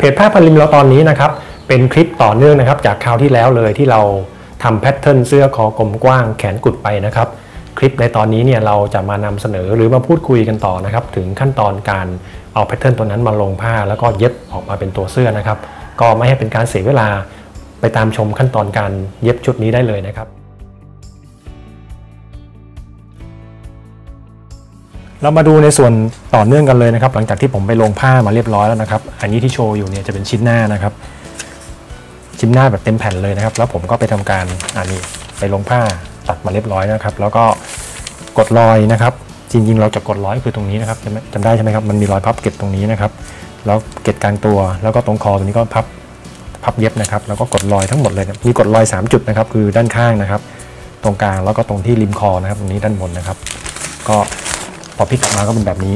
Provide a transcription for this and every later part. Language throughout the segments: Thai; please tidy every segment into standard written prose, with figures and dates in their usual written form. เพจภาพพันริมเราตอนนี้นะครับเป็นคลิปต่อเนื่องนะครับจากคราวที่แล้วเลยที่เราทำแพทเทิร์นเสื้อคอกลมกว้างแขนกุดไปนะครับคลิปในตอนนี้เนี่ยเราจะมานำเสนอหรือมาพูดคุยกันต่อนะครับถึงขั้นตอนการเอาแพทเทิร์นตัวนั้นมาลงผ้าแล้วก็เย็บออกมาเป็นตัวเสื้อนะครับก็ไม่ให้เป็นการเสียเวลาไปตามชมขั้นตอนการเย็บชุดนี้ได้เลยนะครับเรามาดูในส่วนต่อเนื่องกันเลยนะครับหลังจากที่ผมไปลงผ้ามาเรียบร้อยแล้วนะครับอันนี้ที่โชว์อยู่เนี่ยจะเป็นชิ้นหน้านะครับชิ้นหน้าแบบเต็มแผ่นเลยนะครับแล้วผมก็ไปทำการนี่ไปลงผ้าตัดมาเรียบร้อยนะครับแล้วก็กดรอยนะครับจริงๆเราจะกดรอยคือตรงนี้นะครับจำได้ใช่ไหมครับมันมีรอยพับเกล็ดตรงนี้นะครับแล้วเกล็ดกลางตัวแล้วก็ตรงคอตรงนี้ก็พับเย็บนะครับแล้วก็กดรอยทั้งหมดเลยมีกดรอย3จุดนะครับคือด้านข้างนะครับตรงกลางแล้วก็ตรงที่ริมคอนะครับตรงนี้ด้านบนนะครับก็พอพลิกออกมาก็เป็นแบบนี้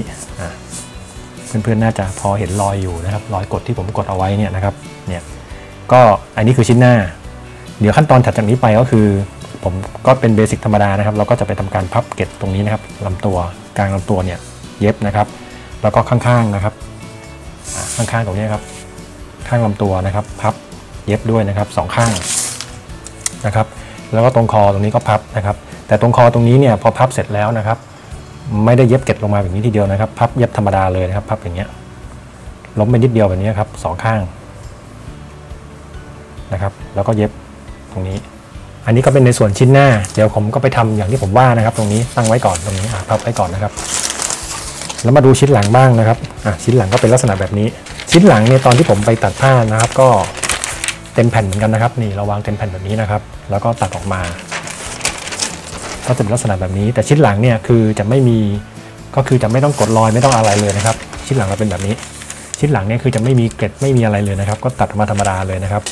เพื่อนๆน่าจะพอเห็นรอยอยู่นะครับรอยกดที่ผมกดเอาไว้เนี่ยนะครับเนี่ยก็อันนี้คือชิ้นหน้าเดี๋ยวขั้นตอนถัดจากนี้ไปก็คือผมก็เป็นเบสิกธรรมดานะครับเราก็จะไปทำการพับเกล็ดตรงนี้นะครับลำตัวกลางลำตัวเนี่ยเย็บนะครับแล้วก็ข้างๆนะครับข้างๆตรงนี้ครับข้างลำตัวนะครับพับเย็บด้วยนะครับสองข้างนะครับแล้วก็ตรงคอตรงนี้ก็พับนะครับแต่ตรงคอตรงนี้เนี่ยพอพับเสร็จแล้วนะครับไม่ได้เย็บเกล็ดลงมาแบบนี้ทีเดียวนะครับพับเย็บธรรมดาเลยนะครับพับอย่างเงี้ยล้มไปนิดเดียวแบบนี้ครับสองข้างนะครับแล้วก็เย็บตรงนี้อันนี้ก็เป็นในส่วนชิ้นหน้าเดี๋ยวผมก็ไปทำอย่างที่ผมว่านะครับตรงนี้ตั้งไว้ก่อนตรงนี้พับไว้ก่อนนะครับแล้วมาดูชิ้นหลังบ้างนะครับชิ้นหลังก็เป็นลักษณะแบบนี้ชิ้นหลังในตอนที่ผมไปตัดผ้านะครับก็เต็มแผ่นเหมือนกันนะครับนี่เราวางเต็มแผ่นแบบนี้นะครับแล้วก็ตัดออกมาก็จะเป็นลักษณะแบบนี้แต่ชิ้นหลังเนี่ยคือจะไม่มีก็คือจะไม่ต้องกดรอยไม่ต้องอะไรเลยนะครับชิ้นหลังเราเป็นแบบนี้ชิ้นหลังเนี่ยคือจะไม่มีเกล็ดไม่มีอะไรเลยนะครับก็ตัดมาธรรมดาเลยนะครับ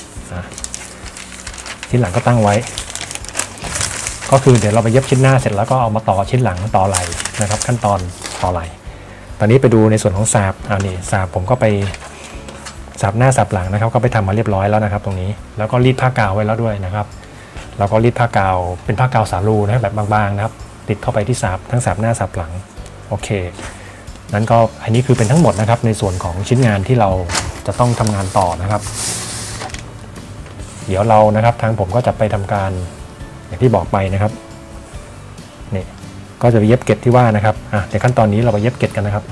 ชิ้นหลังก็ตั้งไว้ก็คือเดี๋ยวเราไปเย็บชิ้นหน้าเสร็จแล้วก็เอามาต่อชิ้นหลังต่อไหล่นะครับขั้นตอนต่อไหล่ตอนนี้ไปดูในส่วนของสาบนี่สาบผมก็ไปสาบหน้าสาบหลังนะครับก็ไปทำมาเรียบร้อยแล้วนะครับตรงนี้แล้วก็รีดผ้ากาวไว้แล้วด้วยนะครับเราก็รีดผ้ากาวเป็นผ้ากาวสาลูนะครับแบบบางๆนะครับติดเข้าไปที่สาบทั้งสาบหน้าสาบหลังโอเคนั้นก็อันนี้คือเป็นทั้งหมดนะครับในส่วนของชิ้นงานที่เราจะต้องทำงานต่อนะครับเดี๋ยวเรานะครับทางผมก็จะไปทำการอย่างที่บอกไปนะครับนี่ก็จะไปเย็บเกล็ดที่ว่านะครับเดี๋ยวขั้นตอนนี้เราไปเย็บเกล็ดกันนะครับ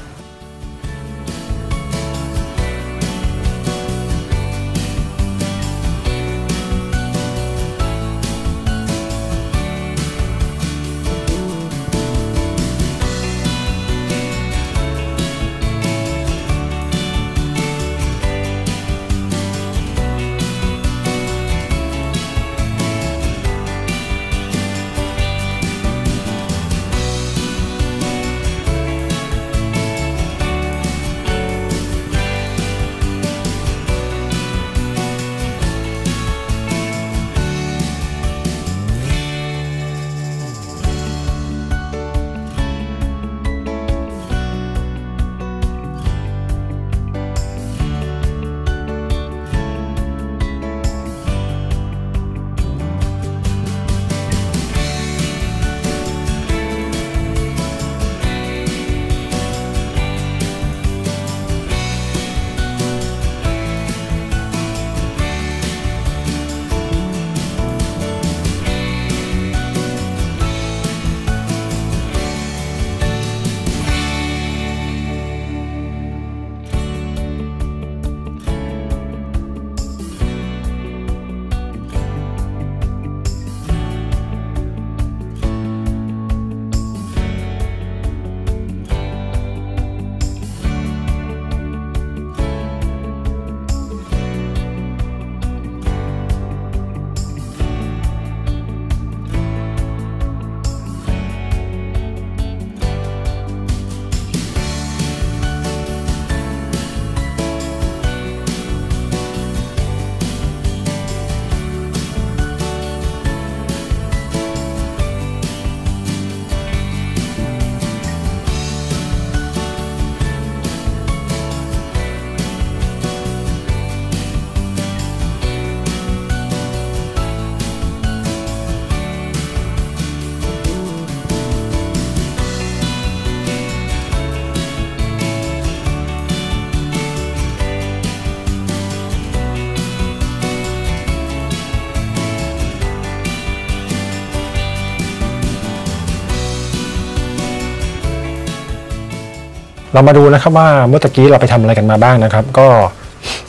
เรามาดูนะครับว่าเมื่อกี้เราไปทำอะไรกันมาบ้างนะครับก็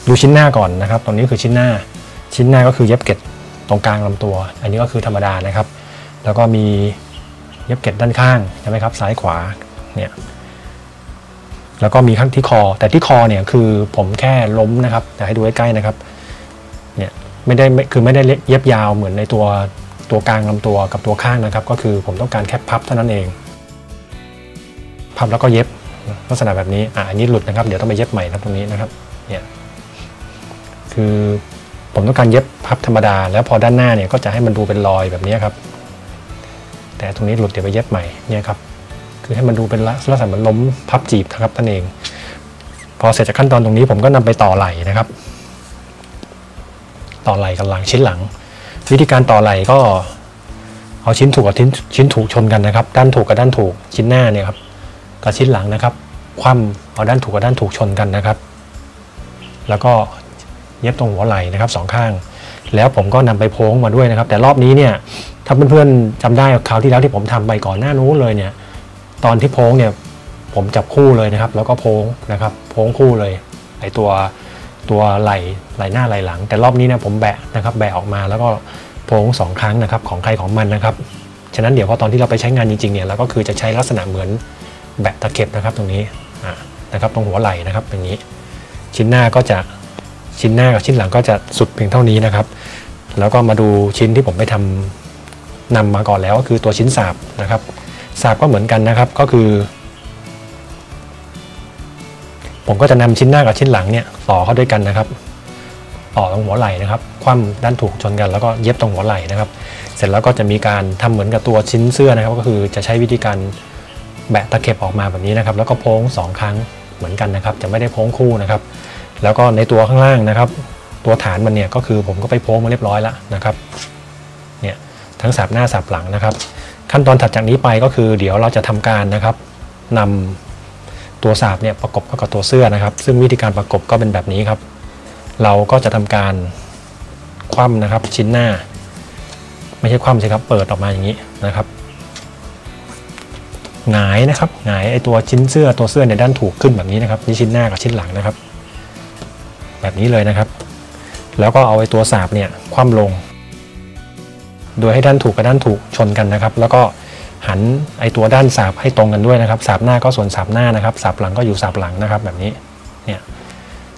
ดูชิ้นหน้าก่อนนะครับตอนนี้คือชิ้นหน้าก็คือเย็บเกล็ดตรงกลางลำตัวอันนี้ก็คือธรรมดานะครับแล้วก็มีเย็บเกล็ดด้านข้างใช่ไหมครับซ้ายขวาเนี่ยแล้วก็มีข้างที่คอแต่ที่คอเนี่ยคือผมแค่ล้มนะครับอยากให้ดูใใกล้ๆนะครับเนี่ยไม่ได้คือไม่ได้เย็บยาวเหมือนในตัวกลางลำตัวกับตัวข้างนะครับก็คือผมต้องการแค่พับเท่านั้นเองพับแล้วก็เย็บลักษณะแบบนี้อันนี้หลุดนะครับเดี๋ยวต้องไปเย็บใหม่นะตรงนี้นะครับเนี่ยคือผมต้องการเย็บพับธรรมดาแล้วพอด้านหน้าเนี่ยก็จะให้มันดูเป็นรอยแบบนี้ครับแต่ตรงนี้หลุดเดี๋ยวไปเย็บใหม่เนี่ยครับคือให้มันดูเป็นลักษณะเหมือนล้มพับจีบนะครับนั่นเองพอเสร็จจากขั้นตอนตรงนี้ผมก็นำไปต่อไหล่นะครับต่อไหล่กับหลังชิ้นหลังวิธีการต่อไหล่ก็เอาชิ้นถูกกับชิ้นถูกชนกันนะครับด้านถูกกับด้านถูกชิ้นหน้าเนี่ยครับกับชิ้นหลังนะครับคว่ำเอาด้านถูกกับด้านถูกชนกันนะครับแล้วก็เย็บตรงหัวไหล่นะครับสองข้างแล้วผมก็นำไปโพ้งมาด้วยนะครับแต่รอบนี้เนี่ยถ้าเพื่อนๆจำได้คราวที่แล้วที่ผมทำไปก่อนหน้านู้นเลยเนี่ยตอนที่โพ้งเนี่ยผมจับคู่เลยนะครับแล้วก็โพ้งนะครับโพ้งคู่เลยไอตัวไหล่หน้าไหล่หลังแต่รอบนี้เนี่ยผมแบะนะครับแบะออกมาแล้วก็โพ้งสองครั้งนะครับของใครของมันนะครับฉะนั้นเดี๋ยวพอตอนที่เราไปใช้งานจริงๆเนี่ยเราก็คือจะใช้ลักษณะเหมือนแบะตะเข็บนะครับตรงนี้นะครับตรงหัวไหล่นะครับอย่างนี้ชิ้นหน้ากับชิ้นหลังก็จะสุดเพียงเท่านี้นะครับแล้วก็มาดูชิ้นที่ผมไปทำนำมาก่อนแล้วก็คือตัวชิ้นสาบนะครับสาบก็เหมือนกันนะครับก็คือผมก็จะนำชิ้นหน้ากับชิ้นหลังเนี่ยต่อเข้าด้วยกันนะครับต่อตรงหัวไหล่นะครับคว่ำด้านถูกชนกันแล้วก็เย็บตรงหัวไหล่นะครับเสร็จแล้วก็จะมีการทำเหมือนกับตัวชิ้นเสื้อนะครับก็คือจะใช้วิธีการแบะตะเข็บออกมาแบบนี้นะครับแล้วก็โพ้งสองครั้งเหมือนกันนะครับจะไม่ได้โพ้งคู่นะครับแล้วก็ในตัวข้างล่างนะครับตัวฐานมันเนี่ยก็คือผมก็ไปโพ้งมาเรียบร้อยแล้วนะครับเนี่ยทั้งสาบหน้าสาบหลังนะครับขั้นตอนถัดจากนี้ไปก็คือเดี๋ยวเราจะทำการนะครับนำตัวสาบเนี่ยประกบกับตัวเสื้อนะครับซึ่งวิธีการประกบก็เป็นแบบนี้ครับเราก็จะทำการคว่ำนะครับชิ้นหน้าไม่ใช่คว่ำใช่ครับเปิดออกมาอย่างนี้นะครับหงายนะครับหงายไอตัวชิ้นเสื้อตัวเสื้อเนี่ยด้านถูกขึ้นแบบนี้นะครับนี่ชิ้นหน้ากับชิ้นหลังนะครับแบบนี้เลยนะครับแล้วก็เอาไอตัวสาบเนี่ยคว่ำลงโดยให้ด้านถูกกับด้านถูกชนกันนะครับแล้วก็หันไอตัวด้านสาบให้ตรงกันด้วยนะครับสาบหน้าก็ส่วนสาบหน้านะครับสาบหลังก็อยู่สาบหลังนะครับแบบนี้เนี่ย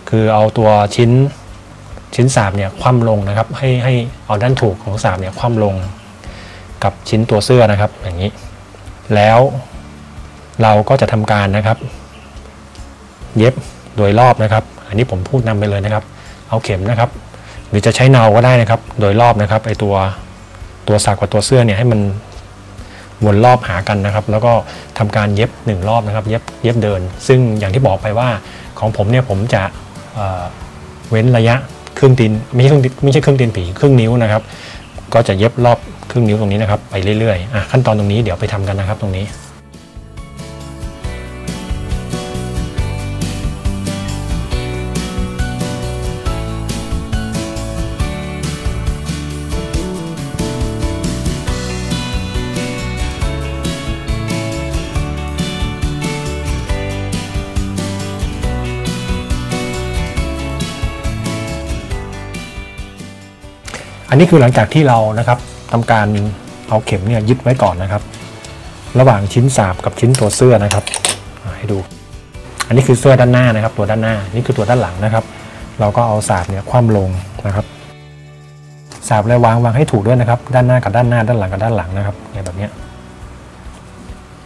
คือเอาตัวชิ้นสาบเนี่ยคว่ำลงนะครับให้เอาด้านถูกของสาบเนี่ยคว่ำลงกับชิ้นตัวเสื้อนะครับอย่างนี้แล้วเราก็จะทำการนะครับเย็บโดยรอบนะครับอันนี้ผมพูดนำไปเลยนะครับเอาเข็มนะครับหรือจะใช้เนาก็ได้นะครับโดยรอบนะครับไอตัวสากกับตัวเสื้อเนี่ยให้มันวนรอบหากันนะครับแล้วก็ทำการเย็บ1รอบนะครับเย็บเดินซึ่งอย่างที่บอกไปว่าของผมเนี่ยผมจะเว้นระยะครึ่งตีนไม่ใช่ครึ่งตีนผีครึ่งนิ้วนะครับก็จะเย็บรอบครึ่งนิ้วตรงนี้นะครับไปเรื่อยๆขั้นตอนตรงนี้เดี๋ยวไปทำกันนะครับตรงนี้อันนี้คือหลังจากที่เรานะครับทำการเอาเข็มเนี่ยยึดไว้ก่อนนะครับระหว่างชิ้นสาบกับชิ้นตัวเสื้อนะครับให้ดูอันนี้คือเสื้อด้านหน้านะครับตัวด้านหน้านี่คือตัวด้านหลังนะครับเราก็เอาสาบเนี่ยคว่ำลงนะครับสาบเลยวางให้ถูกด้วยนะครับด้านหน้ากับด้านหน้าด้านหลังกับด้านหลังนะครับเนี่ยแบบนี้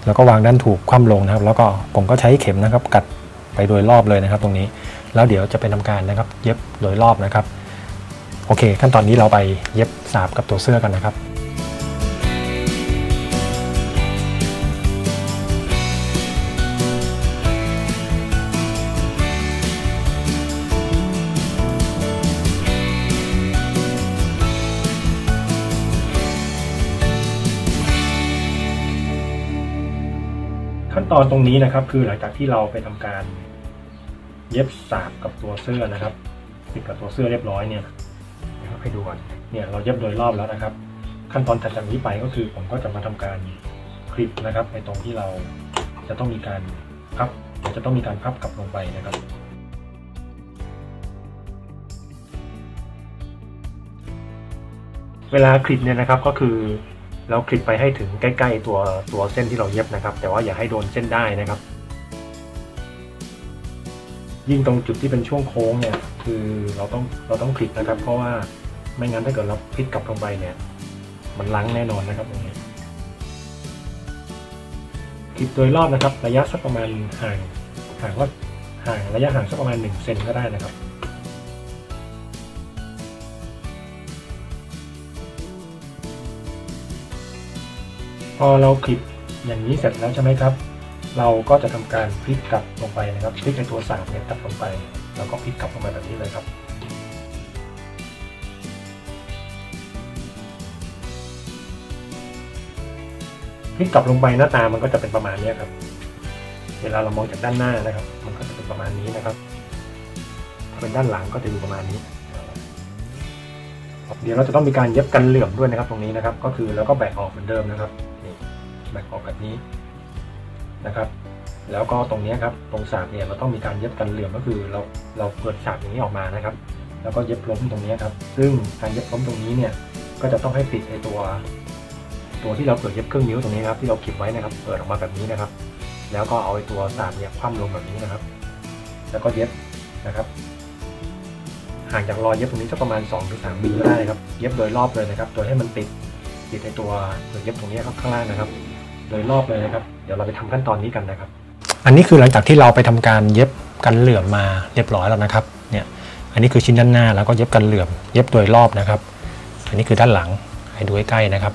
แล้วก็วางด้านถูกคว่ำลงนะครับแล้วก็ผมก็ใช้เข็มนะครับกัดไปโดยรอบเลยนะครับตรงนี้แล้วเดี๋ยวจะเป็นทำการนะครับเย็บโดยรอบนะครับโอเคขั้นตอนนี้เราไปเย็บสาบกับตัวเสื้อกันนะครับขั้นตอนตรงนี้นะครับคือหลังจากที่เราไปทำการเย็บสาบกับตัวเสื้อนะครับติดกับตัวเสื้อเรียบร้อยเนี่ยให้ดูก่อนเนี่ยเราเย็บโดยรอบแล้วนะครับขั้นตอนถัดจากนี้ไปก็คือผมก็จะมาทำการคลิปนะครับในตรงที่เราจะต้องมีการพับ จะต้องมีการพับกลับลงไปนะครับเวลาคลิปเนี่ยนะครับก็คือเราคลิปไปให้ถึงใกล้ๆตัวเส้นที่เราเย็บนะครับแต่ว่าอย่าให้โดนเส้นได้นะครับยิ่งตรงจุดที่เป็นช่วงโค้งเนี่ยคือเราต้องคลิปนะครับเพราะว่าไม่งั้นถ้าเกิดเราพลิกกลับลงไปเนี่ยมันลังแน่นอนนะครับตรงนี้คลิปโดยรอบนะครับระยะสักประมาณห่างระยะห่างสักประมาณ1เซนก็ได้นะครับพอเราคลิปอย่างนี้เสร็จแล้วใช่ไหมครับเราก็จะทำการพลิกกลับลงไปนะครับพลิกในตัว3เนี่ยกลับลงไปแล้วก็พลิกกลับลงไปแบบนี้เลยครับพลิกกลับลงไปหน้าตามันก็จะเป็นประมาณนี้ครับเวลาเรามองจากด้านหน้านะครับมันก็จะเป็นประมาณนี้นะครับถ้าเป็นด้านหลังก็จะอยู่ประมาณนี้เดี๋ยวเราจะต้องมีการเย็บกันเหลื่อมด้วยนะครับตรงนี้นะครับก็คือเราก็แบ่งออกเหมือนเดิมนะครับแบ่งออกแบบนี้นะครับแล้วก็ตรงนี้ครับตรงสากเนี่ยเราต้องมีการเย็บกันเหลื่อมก็คือเราเปิดสากอย่างนี้ออกมานะครับแล้วก็เย็บล้มตรงนี้ครับซึ่งการเย็บล้มตรงนี้เนี่ยก็จะต้องให้ติดในตัวที่เราเปิดเย็บเครื่องนิ้วตรงนี้ครับที่เราเก็บไว้นะครับเปิดออกมาแบบนี้นะครับแล้วก็เอาตัวสากเนี่ยคว่ำลงแบบนี้นะครับแล้วก็เย็บนะครับห่างจากรอยเย็บตรงนี้สักประมาณ 2-3 มิลลิเมตรได้ครับเย็บโดยรอบเลยนะครับโดยให้มันติดในตัวเย็บตรงนี้ครับข้างล่างนะครับโดยรอบเลยนะครับเดี๋ยวเราไปทำขั้นตอนนี้กันนะครับอันนี้คือหลังจากที่เราไปทำการเย็บกันเหลื่อมมาเรียบร้อยแล้วนะครับเนี่ยอันนี้คือชิ้นด้านหน้าแล้วก็เย็บกันเหลื่อมเย็บโดยรอบนะครับอันนี้คือด้านหลังให้ดูใกล้ๆนะครับ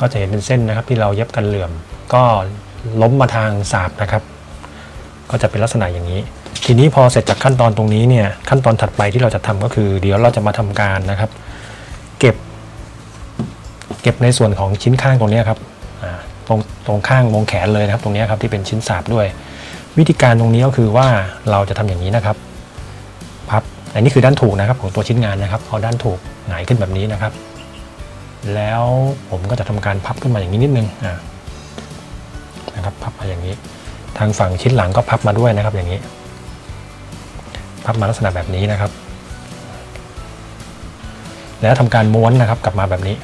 ก็จะเห็นเป็นเส้นนะครับที่เราเย็บกันเหลื่อมก็ล้มมาทางสาบนะครับก็จะเป็นลักษณะอย่างนี้ทีนี้พอเสร็จจากขั้นตอนตรงนี้เนี่ยขั้นตอนถัดไปที่เราจะทำก็คือเดี๋ยวเราจะมาทำการนะครับเก็บในส่วนของชิ้นข้างตรงนี้ครับตรงข้างวงแขนเลยนะครับตรงนี้ครับที่เป็นชิ้นสาบด้วยวิธีการตรงนี้ก็คือว่าเราจะทำอย่างนี้นะครับพับอันนี้คือด้านถูกนะครับของตัวชิ้นงานนะครับเอาด้านถูกหงายขึ้นแบบนี้นะครับแล้วผมก็จะทำการพับขึ้นมาอย่างนี้นิดนึงนะครับพับมาอย่างนี้ทางฝั่งชิ้นหลังก็พับมาด้วยนะครับอย่างนี้พับมาลักษณะแบบนี้นะครับแล้วทำการม้วนนะครับกลับมาแบบนี้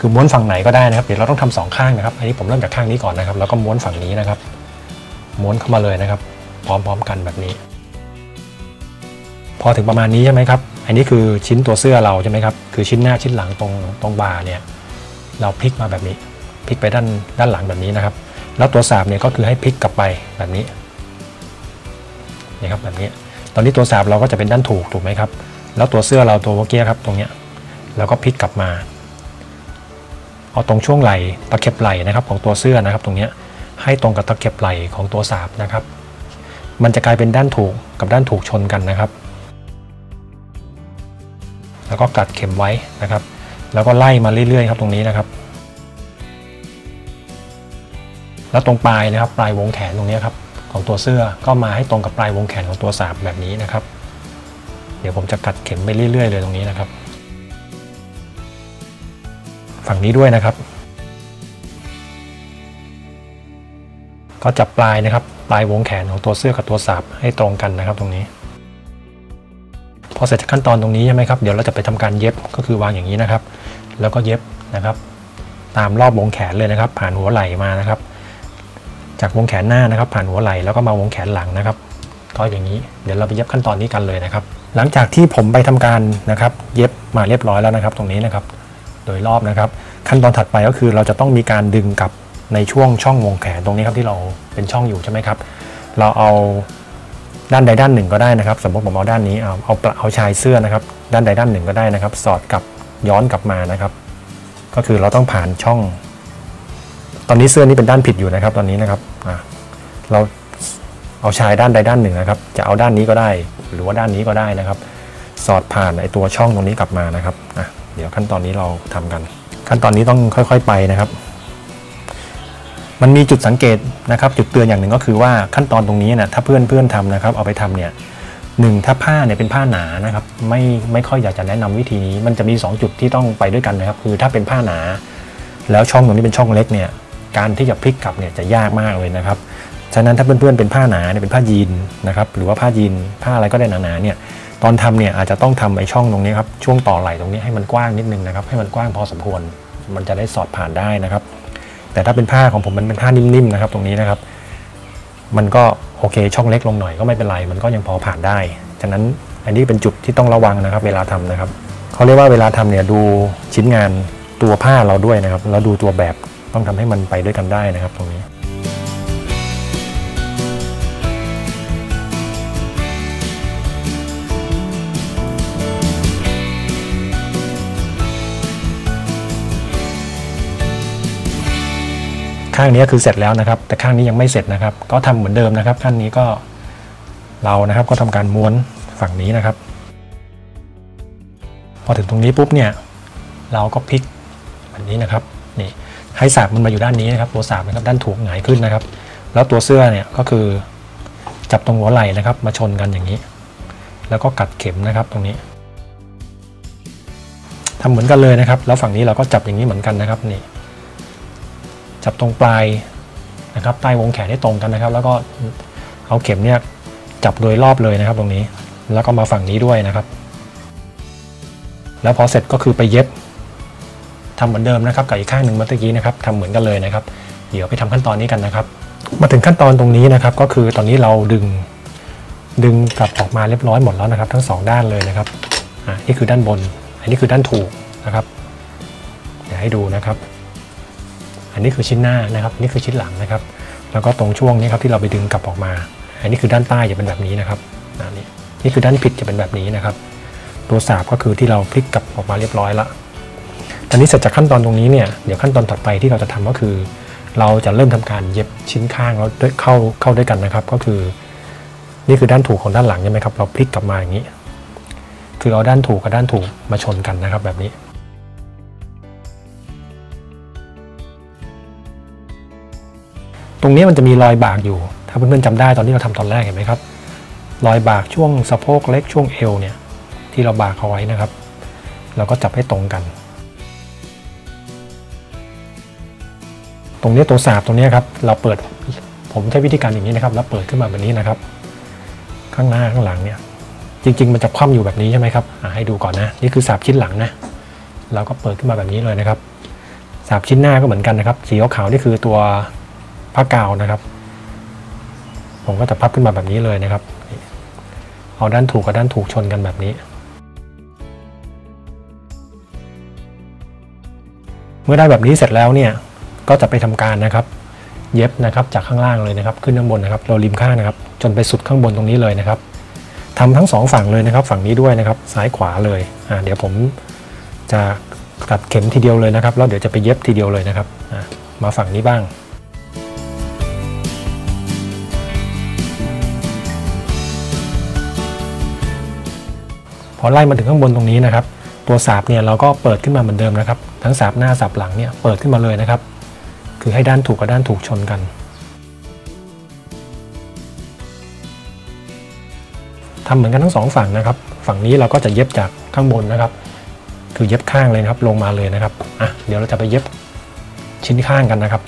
คือม้วนฝั่งไหนก็ได้นะครับเดี๋ยวเราต้องทำ2ข้างนะครับอันนี้ผมเริ่มจากข้างนี้ก่อนนะครับแล้วก็ม้วนฝั่งนี้นะครับม้วนเข้ามาเลยนะครับพร้อมๆกันแบบนี้พอถึงประมาณนี้ใช่ไหมครับอันนี้คือชิ้นตัวเสื้อเราใช่ไหมครับคือชิ้นหน้าชิ้นหลังตรงบ่าเนี่ยเราพลิกมาแบบนี้พลิกไปด้านหลังแบบนี้นะครับแล้วตัวสาบเนี่ยก็คือให้พลิกกลับไปแบบนี้นะครับแบบนี้ตอนนี้ตัวสาบเราก็จะเป็นด้านถูกไหมครับแล้วตัวเสื้อเราตัวเมื่อกี้ครับตรงเนี้ยเราก็พลิกกลับมาเอาตรงช่วงไหล่ตะเข็บไหล่นะครับของตัวเสื้อนะครับตรงนี้ให้ตรงกับตะเข็บไหล่ของตัวสาบนะครับมันจะกลายเป็นด้านถูกกับด้านถูกชนกันนะครับแล้วก็กัดเข็มไว้นะครับแล้วก็ไล่มาเรื่อยๆครับตรงนี้นะครับแล้วตรงปลายนะครับปลายวงแขนตรงนี้ครับของตัวเสื้อก็มาให้ตรงกับปลายวงแขนของตัวสาบแบบนี้นะครับเดี๋ยวผมจะกัดเข็มไปเรื่อยๆเลยตรงนี้นะครับฝั่งนี้ด้วยนะครับก็จับปลายนะครับปลายวงแขนของตัวเสื้อกับตัวสาบให้ตรงกันนะครับตรงนี้พอเสร็จขั้นตอนตรงนี้ใช่ไหมครับเดี๋ยวเราจะไปทำการเย็บก็คือวางอย่างนี้นะครับแล้วก็เย็บนะครับตามรอบวงแขนเลยนะครับผ่านหัวไหล่มานะครับจากวงแขนหน้านะครับผ่านหัวไหล่แล้วก็มาวงแขนหลังนะครับก็อย่างนี้เดี๋ยวเราไปเย็บขั้นตอนนี้กันเลยนะครับหลังจากที่ผมไปทำการนะครับเย็บมาเรียบร้อยแล้วนะครับตรงนี้นะครับโดยรอบนะครับขั้นตอนถัดไปก็คือเราจะต้องมีการดึงกลับในช่องวงแขนตรงนี้ครับที่เราเป็นช่องอยู่ใช่ไหมครับเราเอาด้านใดด้านหนึ่งก็ได้นะครับสมมติผมเอาด้านนี้เอาชายเสื้อนะครับด้านใดด้านหนึ่งก็ได้นะครับสอดกลับย้อนกลับมานะครับก็คือเราต้องผ่านช่องตอนนี้เสื้อนี้เป็นด้านผิดอยู่นะครับตอนนี้นะครับเราเอาชายด้านใดด้านหนึ่งนะครับจะเอาด้านนี้ก็ได้หรือว่าด้านนี้ก็ได้นะครับสอดผ่านไอตัวช่องตรงนี้กลับมานะครับเดี๋ยวขั้นตอนนี้เราทำกันขั้นตอนนี้ต้องค่อยๆไปนะครับมันมีจุดสังเกตนะครับจุดเตือนอย่างหนึ่งก็คือว่าขั้นตอนตรงนี้นะถ้าเพื่อนทำนะครับเอาไปทำเนี่ยถ้าผ้าเนี่ยเป็นผ้าหนานะครับไม่ค่อยอยากจะแนะนำวิธีนี้มันจะมี2จุดที่ต้องไปด้วยกันนะครับคือถ้าเป็นผ้าหนาแล้วช่องตรงนี้เป็นช่องเล็กเนี่ยการที่จะพลิกกลับเนี่ยจะยากมากเลยนะครับ ฉะนั้นถ้าเพื่อนๆเป็นผ้าหนาเนี่ยเป็นผ้ายีนนะครับหรือว่าผ้ายีนผ้าอะไรก็ได้หนาๆเนี่ยตอนทำเนี่ยอาจจะต้องทำไอ้ช่องตรงนี้ครับช่วงต่อไหล่ตรงนี้ให้มันกว้างนิดนึงนะครับให้มันกว้างพอสมควรมันจะได้สอดผ่านได้นะครับแต่ถ้าเป็นผ้าของผมมันเป็นผ้านิ่มๆนะครับตรงนี้นะครับมันก็โอเคช่องเล็กลงหน่อยก็ไม่เป็นไรมันก็ยังพอผ่านได้ฉะนั้นอันนี้เป็นจุดที่ต้องระวังนะครับเวลาทำนะครับเขาเรียกว่าเวลาทำเนี่ยดูชิ้นงานตัวผ้าเราด้วยนะครับแล้วดูตัวแบบต้องทำให้มันไปด้วยกันได้นะครับตรงนี้ข้างนี้คือเสร็จแล้วนะครับแต่ข้างนี้ยังไม่เสร็จนะครับก็ทำเหมือนเดิมนะครับขั้นนี้ก็เรานะครับก็ทำการม้วนฝั่งนี้นะครับพอถึงตรงนี้ปุ๊บเนี่ยเราก็พลิกอันนี้นะครับนี่ให้สาบมันมาอยู่ด้านนี้นะครับตัวสาบนะครับด้านถูกหงายขึ้นนะครับแล้วตัวเสื้อเนี่ยก็คือจับตรงหัวไหล่นะครับมาชนกันอย่างนี้แล้วก็กัดเข็มนะครับตรงนี้ทำเหมือนกันเลยนะครับแล้วฝั่งนี้เราก็จับอย่างนี้เหมือนกันนะครับนี่จับตรงปลายนะครับใต้วงแขนให้ตรงกันนะครับแล้วก็เอาเข็มเนี่ยจับโดยรอบเลยนะครับตรงนี้แล้วก็มาฝั่งนี้ด้วยนะครับแล้วพอเสร็จก็คือไปเย็บทำเหมือนเดิมนะครับกับอีกข้างหนึ่งเมื่อกี้นะครับทำเหมือนกันเลยนะครับเดี๋ยวไปทำขั้นตอนนี้กันนะครับมาถึงขั้นตอนตรงนี้นะครับก็คือตอนนี้เราดึงกลับออกมาเรียบร้อยหมดแล้วนะครับทั้ง2ด้านเลยนะครับนี่คือด้านบนอันนี้คือด้านถูกนะครับเดี๋ยวให้ดูนะครับอันนี้คือชิ้นหน้านะครับนี่คือชิ้นหลังนะครับแล้วก็ตรงช่วงนี้ครับที่เราไปดึงกลับออกมาอันนี้คือด้านใต้จะเป็นแบบนี้นะครับนี่คือด้านผิดจะเป็นแบบนี้นะครับตัวสาบก็คือที่เราพลิกกลับออกมาเรียบร้อยละตอนนี้เสร็จจากขั้นตอนตรงนี้เนี่ยเดี๋ยวขั้นตอนถัดไปที่เราจะทำก็คือเราจะเริ่มทำการเย็บชิ้นข้างแล้วเข้าด้วยกันนะครับก็คือนี่คือด้านถูกของด้านหลังใช่ไหมครับเราพลิกกลับมาอย่างนี้คือเอาด้านถูกกับด้านถูกมาชนกันนะครับแบบนี้ตรงนี้มันจะมีรอยบากอยู่ถ้าเพื่อนๆจำได้ตอนที่เราทำตอนแรกเห็นไหมครับรอยบากช่วงสะโพกเล็กช่วงเอวเนี่ยที่เราบากเอาไว้นะครับเราก็จับให้ตรงกันตรงนี้ตัวสาบตรงนี้ครับเราเปิดผมใช้วิธีการอย่างนี้นะครับแล้วเปิดขึ้นมาแบบนี้นะครับข้างหน้าข้างหลังเนี่ยจริงๆมันจะคว่ำอยู่แบบนี้ใช่ไหมครับให้ดูก่อนนะนี่คือสาบชิ้นหลังนะเราก็เปิดขึ้นมาแบบนี้เลยนะครับสาบชิ้นหน้าก็เหมือนกันนะครับสีขาวๆนี่คือตัวผ้ากาวนะครับผมก็จะพับขึ้นมาแบบนี้เลยนะครับเอาด้านถูกกับด้านถูกชนกันแบบนี้เมื่อได้แบบนี้เสร็จแล้วเนี่ยก็จะไปทำการนะครับเย็บนะครับจากข้างล่างเลยนะครับขึ้นข้างบนนะครับเราริมข้างนะครับจนไปสุดข้างบนตรงนี้เลยนะครับทำทั้ง2ฝั่งเลยนะครับฝั่งนี้ด้วยนะครับซ้ายขวาเลยเดี๋ยวผมจะกัดเข็มทีเดียวเลยนะครับแล้วเดี๋ยวจะไปเย็บทีเดียวเลยนะครับมาฝั่งนี้บ้างพอไล่มาถึงข้างบนตรงนี้นะครับตัวสาบเนี่ยเราก็เปิดขึ้นมาเหมือนเดิมนะครับทั้งสาบหน้าสาบหลังเนี่ยเปิดขึ้นมาเลยนะครับคือให้ด้านถูกกับด้านถูกชนกันทำเหมือนกันทั้ง2ฝั่งนะครับฝั่งนี้เราก็จะเย็บจากข้างบนนะครับคือเย็บข้างเลยนะครับลงมาเลยนะครับเดี๋ยวเราจะไปเย็บชิ้นข้างกันนะครับ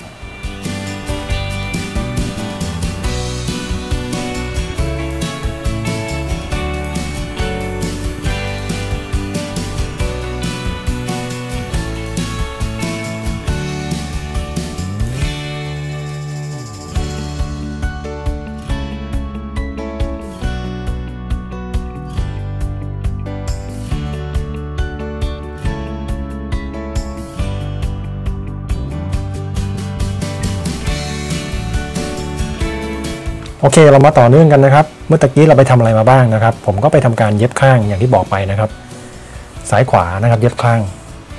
โอเคเรามาต่อเนื่องกันนะครับเมื่อตะกี้เราไปทำอะไรมาบ้างนะครับผมก็ไปทำการเย็บข้างอย่างที่บอกไปนะครับซ้ายขวานะครับเย็บข้าง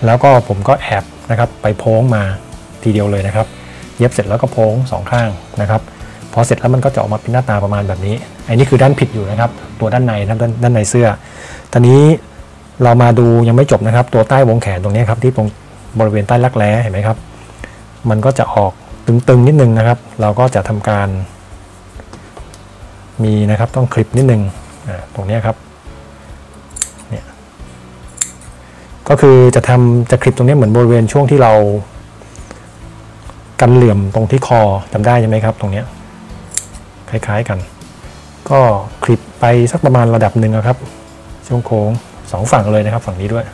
แล้วก็ผมก็แอบนะครับไปโพ้งมาทีเดียวเลยนะครับเย็บเสร็จแล้วก็โพ้ง2ข้างนะครับพอเสร็จแล้วมันก็จะออกมาเป็นหน้าตาประมาณแบบนี้อันนี้คือด้านผิดอยู่นะครับตัวด้านในนะครับด้านในเสื้อตอนนี้เรามาดูยังไม่จบนะครับตัวใต้วงแขนตรงนี้ครับที่ตรงบริเวณใต้รักแร้เห็นไหมครับมันก็จะออกตึงๆนิดนึงนะครับเราก็จะทำการมีนะครับต้องคลิปนิดนึงตรงนี้ครับเนี่ยก็คือจะคลิปตรงนี้เหมือนบริเวณช่วงที่เรากันเหลื่อมตรงที่คอจำได้ใช่ไหมครับตรงนี้ คล้ายๆกันก็คลิปไปสักประมาณระดับหนึ่งครับช่วงโค้งสองฝั่งเลยนะครับฝั่งนี้ด้วย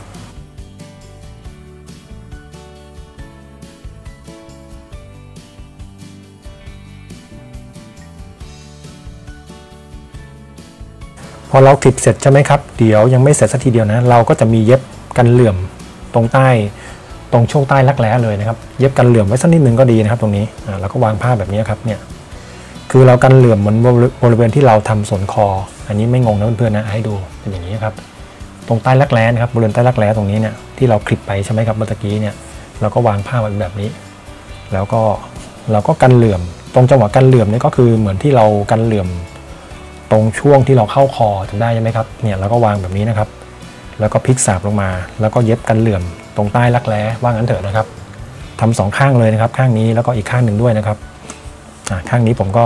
พอเราคลิปเสร็จใช่ไหมครับเดี๋ยวยังไม่เสร็จสักทีเดียวนะเราก็จะมีเย็บกันเหลื่อมตรงใต้ตรงช่วงใต้รักแร้เลยนะครับเย็บกันเหลื่อมไว้สักนิดนึงก็ดีนะครับตรงนี้เราก็วางผ้าแบบนี้ครับเนี่ยคือเรากันเหลื่อมเหมือนบริเวณที่เราทำส่วนคออันนี้ไม่งงนะเพื่อนๆนะให้ดูเป็นอย่างนี้ครับตรงใต้รักแร้นะครับบริเวณใต้รักแร้ตรงนี้เนี่ยที่เราคลิปไปใช่ไหมครับเมื่อกี้เนี่ยเราก็วางผ้าแบบนี้แล้วก็เราก็กันเหลื่อมตรงจังหวะกันเหลื่อมนี่ก็คือเหมือนที่เรากันเหลื่อมตรงช่วงที่เราเข้าคอจำได้ใช่ไหมครับเนี่ยเราก็วางแบบนี้นะครับแล้วก็พลิกสาบลงมาแล้วก็เย็บกันเหลื่อมตรงใต้รักแร้ว่างั้นเถอะนะครับทำสองข้างเลยนะครับข้างนี้แล้วก็อีกข้างหนึ่งด้วยนะครับข้างนี้ผมก็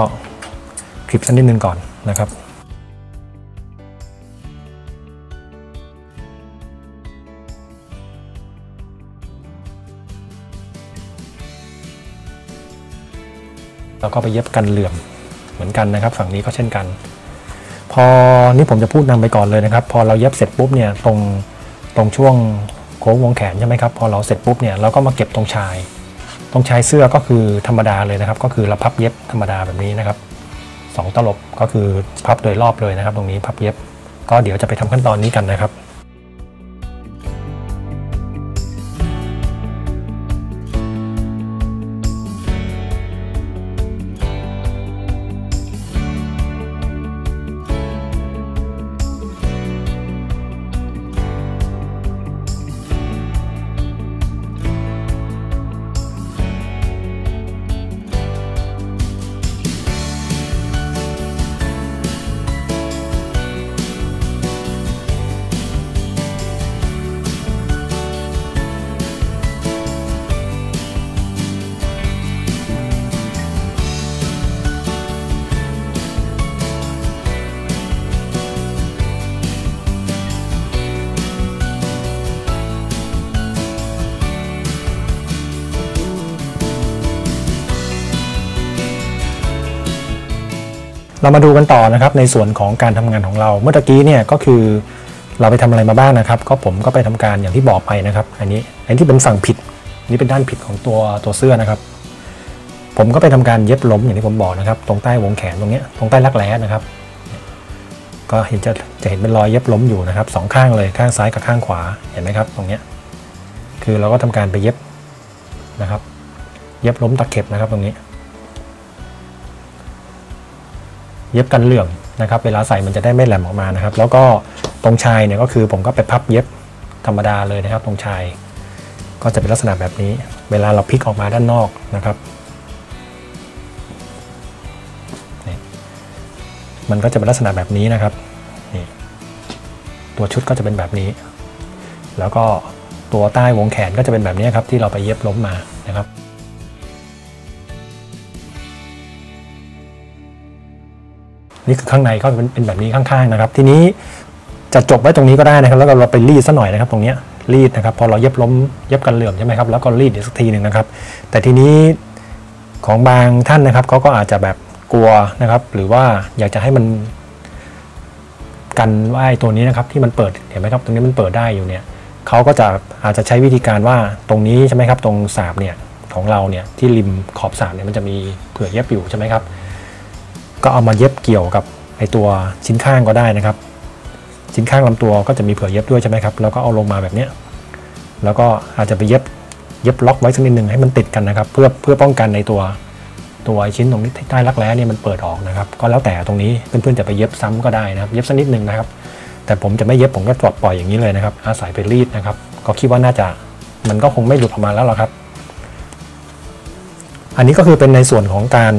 คลิปสักนิดนึงก่อนนะครับแล้วก็ไปเย็บกันเหลื่อมเหมือนกันนะครับฝั่งนี้ก็เช่นกันพอนี่ผมจะพูดนำไปก่อนเลยนะครับพอเราเย็บเสร็จปุ๊บเนี่ยตรงช่วงโค้งวงแขนใช่ไหมครับพอเราเสร็จปุ๊บเนี่ยเราก็มาเก็บตรงชายเสื้อก็คือธรรมดาเลยนะครับก็คือเราพับเย็บธรรมดาแบบนี้นะครับ2ตลบก็คือพับโดยรอบเลยนะครับตรงนี้พับเย็บก็เดี๋ยวจะไปทำขั้นตอนนี้กันนะครับเรามาดูกันต่อนะครับในส่วนของการทำงานของเราเมื่อกี้เนี่ยก็คือเราไปทำอะไรมาบ้างนะครับก็ผมก็ไปทำการอย่างที่บอกไปนะครับอันที่เป็นฝั่งผิดนี่เป็นด้านผิดของตัวเสื้อนะครับผมก็ไปทำการเย็บล้มอย่างที่ผมบอกนะครับตรงใต้วงแขนตรงนี้ตรงใต้รักแร้นะครับก็เห็นจะเห็นเป็นรอยเย็บล้มอยู่นะครับสองข้างเลยข้างซ้ายกับข้างขวาเห็นไหมครับตรงนี้คือเราก็ทำการไปเย็บนะครับเย็บล้มตะเข็บนะครับตรงนี้เย็บกันเหลื่อมนะครับเวลาใส่มันจะได้ไม่แหลมออกมานะครับแล้วก็ตรงชายเนี่ยก็คือผมก็ไปพับเย็บธรรมดาเลยนะครับตรงชายก็จะเป็นลักษณะแบบนี้เวลาเราพลิกออกมาด้านนอกนะครับมันก็จะเป็นลักษณะแบบนี้นะครับนี่ตัวชุดก็จะเป็นแบบนี้แล้วก็ตัวใต้วงแขนก็จะเป็นแบบนี้ครับที่เราไปเย็บล้มมานะครับนี่คือข้างในก็เป็นแบบนี้ข้างๆนะครับทีนี้จะจบไว้ตรงนี้ก็ได้นะครับแล้วก็เราไปรีดซะหน่อยนะครับตรงนี้รีดนะครับพอเราเย็บล้มเย็บกันเหลื่อมใช่ไหมครับแล้วก็รีดอีกสักทีหนึ่งนะครับแต่ทีนี้ของบางท่านนะครับเขาก็อาจจะแบบกลัวนะครับหรือว่าอยากจะให้มันกันว่าไอ้ตัวนี้นะครับที่มันเปิดเห็นไหมครับตรงนี้มันเปิดได้อยู่เนี่ยเขาก็จะอาจจะใช้วิธีการว่าตรงนี้ใช่ไหมครับตรงสาบเนี่ยของเราเนี่ยที่ริมขอบสาบเนี่ยมันจะมีเผื่อเย็บอยู่ใช่ไหมครับก็เอามาเย็บเกี่ยวกับไอตัวชิ้นข้างก็ได้นะครับชิ้นข้างลำตัวก็จะมีเผื่อเย็บด้วยใช่ไหมครับแล้วก็เอาลงมาแบบนี้แล้วก็อาจจะไปเย็บล็อกไว้สักนิดหนึ่งให้มันติดกันนะครับเพื่อป้องกันในตัวชิ้นตรงนี้ใต้รักแร้เนี่ยมันเปิดออกนะครับก็แล้วแต่ตรงนี้เพื่อนๆจะไปเย็บซ้ำก็ได้นะครับเย็บสักนิดหนึ่งนะครับแต่ผมจะไม่เย็บผมก็ปล่อยอย่างนี้เลยนะครับอาศัยไปรีดนะครับก็คิดว่าน่าจะมันก็คงไม่หลุดออกมาแล้วหรอกครับอันนี้ก็คือเป็นในส่วนของการ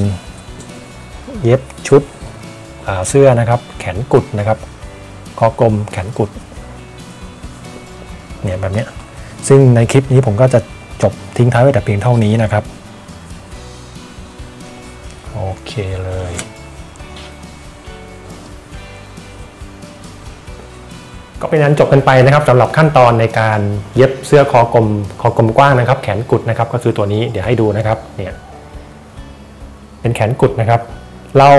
เย็บชุดเสื้อนะครับแขนกุดนะครับคอกลมแขนกุดเนี่ยแบบนี้ซึ่งในคลิปนี้ผมก็จะจบทิ้งท้ายไว้แต่เพียงเท่านี้นะครับโอเคเลยก็เป็นนั้นจบกันไปนะครับสำหรับขั้นตอนในการเย็บเสื้อคอกลมกว้างนะครับแขนกุดนะครับก็คือตัวนี้เดี๋ยวให้ดูนะครับเนี่ยเป็นแขนกุดนะครับ เรา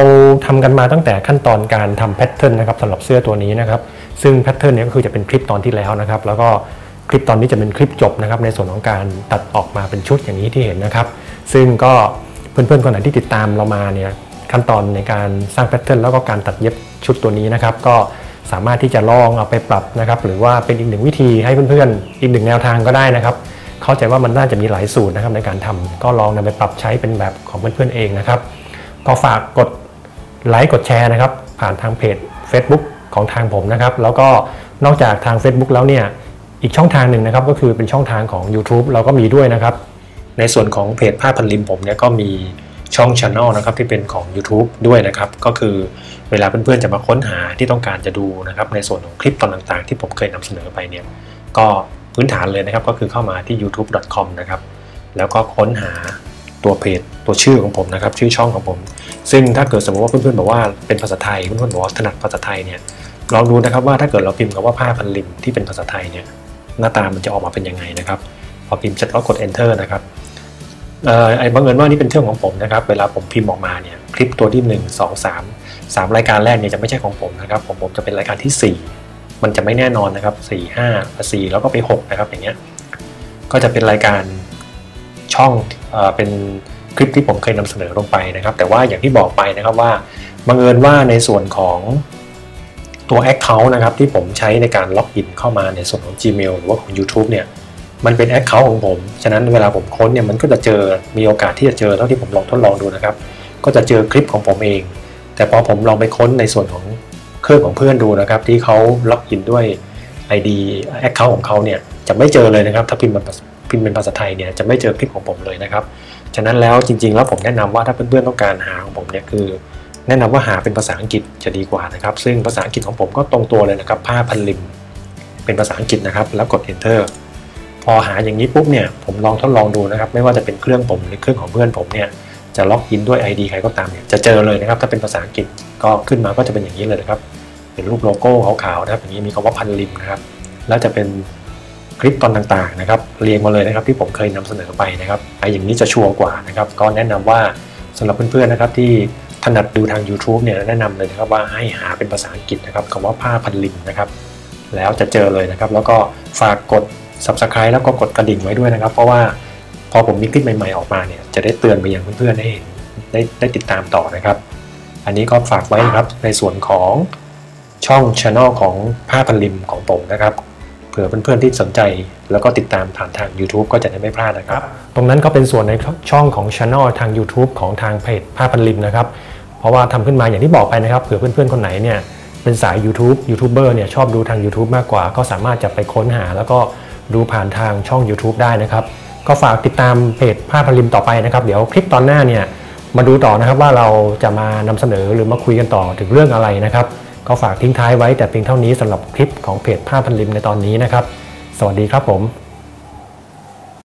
ทำกันมาตั้งแต่ขั้นตอนการทำแพทเทิร์นนะครับสำหรับเสื้อตัวนี้นะครับซึ่งแพทเทิร์นนี้ก็คือจะเป็นคลิปตอนที่แล้วนะครับแล้วก็คลิปตอนนี้จะเป็นคลิปจบนะครับในส่วนของการตัดออกมาเป็นชุดอย่างนี้ที่เห็นนะครับซึ่งก็เพื่อนๆคนไหนที่ติดตามเรามาเนี่ยขั้นตอนในการสร้างแพทเทิร์นแล้วก็การตัดเย็บชุดตัวนี้นะครับก็สามารถที่จะลองเอาไปปรับนะครับหรือว่าเป็นอีกหนึ่งวิธีให้เพื่อนๆอีกหนึ่งแนวทางก็ได้นะครับเข้าใจว่ามันน่าจะมีหลายสูตรนะครับในการทำก็ลองนำไปปรับใช้เป็นแบบของเพื่อนๆเองนะครับก็ฝากกดไลค์กดแชร์นะครับผ่านทางเพจ Facebook ของทางผมนะครับแล้วก็นอกจากทาง Facebook แล้วเนี่ยอีกช่องทางหนึ่งนะครับก็คือเป็นช่องทางของ YouTube เราก็มีด้วยนะครับในส่วนของเพจผ้าพันริมผมเนี่ยก็มีช่อง Channel นะครับที่เป็นของ YouTube ด้วยนะครับก็คือเวลาเพื่อนๆจะมาค้นหาที่ต้องการจะดูนะครับในส่วนของคลิปตอนต่างๆที่ผมเคยนำเสนอไปเนี่ยก็พื้นฐานเลยนะครับก็คือเข้ามาที่ youtube.com นะครับแล้วก็ค้นหาตัวเพจตัวชื่อของผมนะครับชื่อช่องของผมซึ่งถ้าเกิดสมมติว่าเพื่อนๆบอกว่าเป็นภาษาไทยเพื่อนๆบอกว่าถนัดภาษาไทยเนี่ยลองดูนะครับว่าถ้าเกิดเราพิมพ์คำว่าผ้าพันริมที่เป็นภาษาไทยเนี่ยหน้าตามันจะออกมาเป็นยังไงนะครับพอพิมพ์เสร็จก็กด enter นะครับบังเอิญว่านี่เป็นเรื่องของผมนะครับเวลาผมพิมพ์ออกมาเนี่ยคลิปตัวที่1 2 3 รายการแรกเนี่ยจะไม่ใช่ของผมนะครับผมจะเป็นรายการที่4มันจะไม่แน่นอนนะครับ4 5 4แล้วก็ไป6นะครับอย่างเงี้ยก็จะเป็นรายการช่องเป็นคลิปที่ผมเคยนำเสนอลงไปนะครับแต่ว่าอย่างที่บอกไปนะครับว่าบังเอิญว่าในส่วนของตัว Account นะครับที่ผมใช้ในการล็อกอินเข้ามาในส่วนของ Gmail หรือว่าของ YouTube เนี่ยมันเป็น Account ของผมฉะนั้นเวลาผมค้นเนี่ยมันก็จะเจอมีโอกาสที่จะเจอเท่าที่ผมลองทดลองดูนะครับก็จะเจอคลิปของผมเองแต่พอผมลองไปค้นในส่วนของเครื่องของเพื่อนดูนะครับที่เขาล็อกอินด้วย ID Account ของเขาเนี่ยจะไม่เจอเลยนะครับถ้าพิมพ์เป็นภาษาไทยเนี่ยจะไม่เจอคลิปของผมเลยนะครับฉะนั้นแล้วจริงๆแล้วผมแนะนำว่าถ้าเพื่อนๆต้องการหาของผมเนี่ยคือแนะนำว่าหาเป็นภาษาอังกฤษจะดีกว่านะครับซึ่งภาษาอังกฤษของผมก็ตรงตัวเลยนะครับผ้าพันริมเป็นภาษาอังกฤษนะครับแล้วกด enter พอหาอย่างนี้ปุ๊บเนี่ยผมลองทดลองดูนะครับไม่ว่าจะเป็นเครื่องผมหรือเครื่องของเพื่อนผมเนี่ยจะล็อกอินด้วย ID ใครก็ตามเนี่ยจะเจอเลยนะครับถ้าเป็นภาษาอังกฤษก็ขึ้นมาก็จะเป็นอย่างนี้เลยนะครับเป็นรูปโลโก้ขาวๆนะครับอย่างนี้มีคำว่าพันริมนะครับแล้วจะเป็นคลิปตอนต่างๆนะครับเรียงมาเลยนะครับที่ผมเคยนำเสนอไปนะครับอย่างนี้จะชัวร์กว่านะครับก็แนะนำว่าสำหรับเพื่อนๆนะครับที่ถนัดดูทาง YouTube เนี่ยแนะนำเลยนะครับว่าให้หาเป็นภาษาอังกฤษนะครับคำว่าผ้าพันริมนะครับแล้วจะเจอเลยนะครับแล้วก็ฝากกด Subscribe แล้วก็กดกระดิ่งไว้ด้วยนะครับเพราะว่าพอผมมีคลิปใหม่ๆออกมาเนี่ยจะได้เตือนไปอย่างเพื่อนๆให้ได้ติดตามต่อนะครับอันนี้ก็ฝากไว้นะครับในส่วนของช่อง Channel ของผ้าพันริมของผมนะครับเผื่อเพื่อนๆที่สนใจแล้วก็ติดตามผ่านทาง YouTube ก็จะได้ไม่พลาดนะครับตรงนั้นก็เป็นส่วนในช่องของ Channel ทาง YouTube ของทางเพจผ้าพันริมนะครับเพราะว่าทำขึ้นมาอย่างที่บอกไปนะครับเผื่อเพื่อนๆคนไหนเนี่ยเป็นสาย ยูทูบเบอร์เนี่ยชอบดูทาง YouTube มากกว่าก็สามารถจะไปค้นหาแล้วก็ดูผ่านทางช่อง YouTube ได้นะครับก็ฝากติดตามเพจผ้าพันริมต่อไปนะครับเดี๋ยวคลิปตอนหน้าเนี่ยมาดูต่อนะครับว่าเราจะมานำเสนอหรือมาคุยกันต่อถึงเรื่องอะไรนะครับก็ฝากทิ้งท้ายไว้แต่เพียงเท่านี้สำหรับคลิปของเพจผ้าพันริมในตอนนี้นะครับสวัสดีครับผม